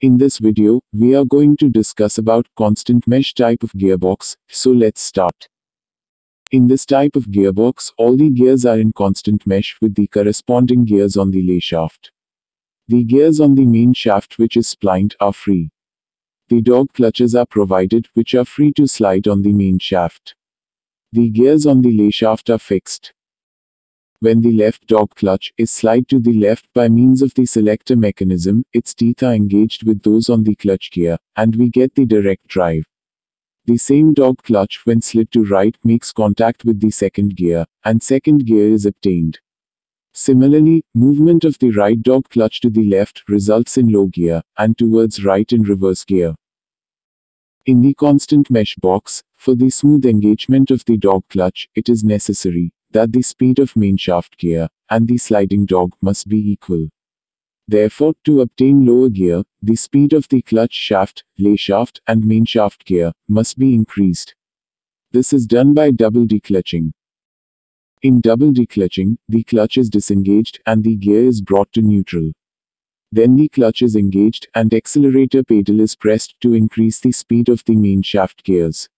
In this video, we are going to discuss about constant mesh type of gearbox, so let's start. In this type of gearbox, all the gears are in constant mesh with the corresponding gears on the lay shaft. The gears on the main shaft which is splined are free. The dog clutches are provided which are free to slide on the main shaft. The gears on the lay shaft are fixed. When the left dog clutch is slid to the left by means of the selector mechanism, its teeth are engaged with those on the clutch gear, and we get the direct drive. The same dog clutch when slid to right makes contact with the second gear, and second gear is obtained. Similarly, movement of the right dog clutch to the left results in low gear, and towards right in reverse gear. In the constant mesh box, for the smooth engagement of the dog clutch, it is necessary that the speed of main shaft gear and the sliding dog must be equal. Therefore, to obtain lower gear, the speed of the clutch shaft, lay shaft, and main shaft gear must be increased. This is done by double declutching. In double declutching, the clutch is disengaged and the gear is brought to neutral. Then the clutch is engaged and accelerator pedal is pressed to increase the speed of the main shaft gears.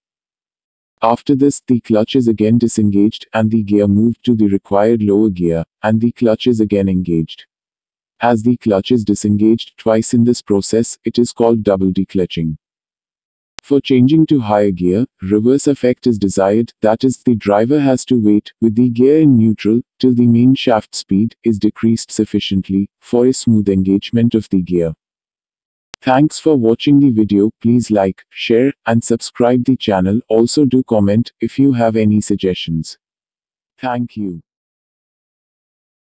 After this, the clutch is again disengaged and the gear moved to the required lower gear, and the clutch is again engaged. As the clutch is disengaged twice in this process, it is called double declutching. For changing to higher gear, reverse effect is desired, that is, the driver has to wait, with the gear in neutral, till the main shaft speed is decreased sufficiently, for a smooth engagement of the gear. Thanks for watching the video. Please like, share, and subscribe the channel. Also do comment if you have any suggestions. Thank you.